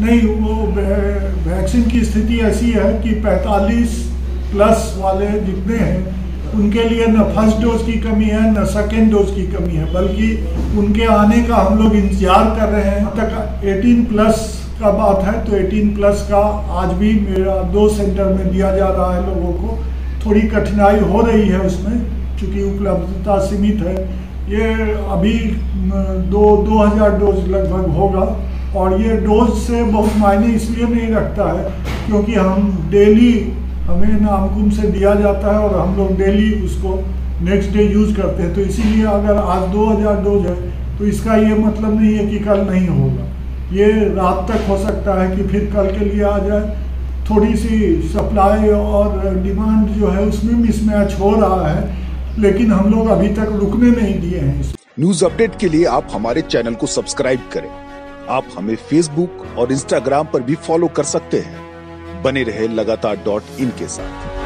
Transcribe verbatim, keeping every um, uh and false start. नहीं, वो वैक्सीन की स्थिति ऐसी है कि पैंतालीस प्लस वाले जितने हैं उनके लिए न फर्स्ट डोज की कमी है न सेकेंड डोज की कमी है, बल्कि उनके आने का हम लोग इंतजार कर रहे हैं। तक अठारह प्लस का बात है तो अठारह प्लस का आज भी मेरा दो सेंटर में दिया जा रहा है लोगों को। थोड़ी कठिनाई हो रही है उसमें चूँकि उपलब्धता सीमित है। ये अभी दो दो हज़ार डोज लगभग होगा और ये डोज से बहुत मायने इसलिए नहीं रखता है क्योंकि हम डेली, हमें नामकुम से दिया जाता है और हम लोग डेली उसको नेक्स्ट डे यूज़ करते हैं। तो इसीलिए अगर आज दो हज़ार डोज है तो इसका ये मतलब नहीं है कि कल नहीं होगा, ये रात तक हो सकता है कि फिर कल के लिए आ जाए। थोड़ी सी सप्लाई और डिमांड जो है उसमें मिसमैच हो रहा है, लेकिन हम लोग अभी तक रुकने नहीं दिए हैं। न्यूज़ अपडेट के लिए आप हमारे चैनल को सब्सक्राइब करें। आप हमें फेसबुक और इंस्टाग्राम पर भी फॉलो कर सकते हैं। बने रहे लगातार डॉट इन के साथ।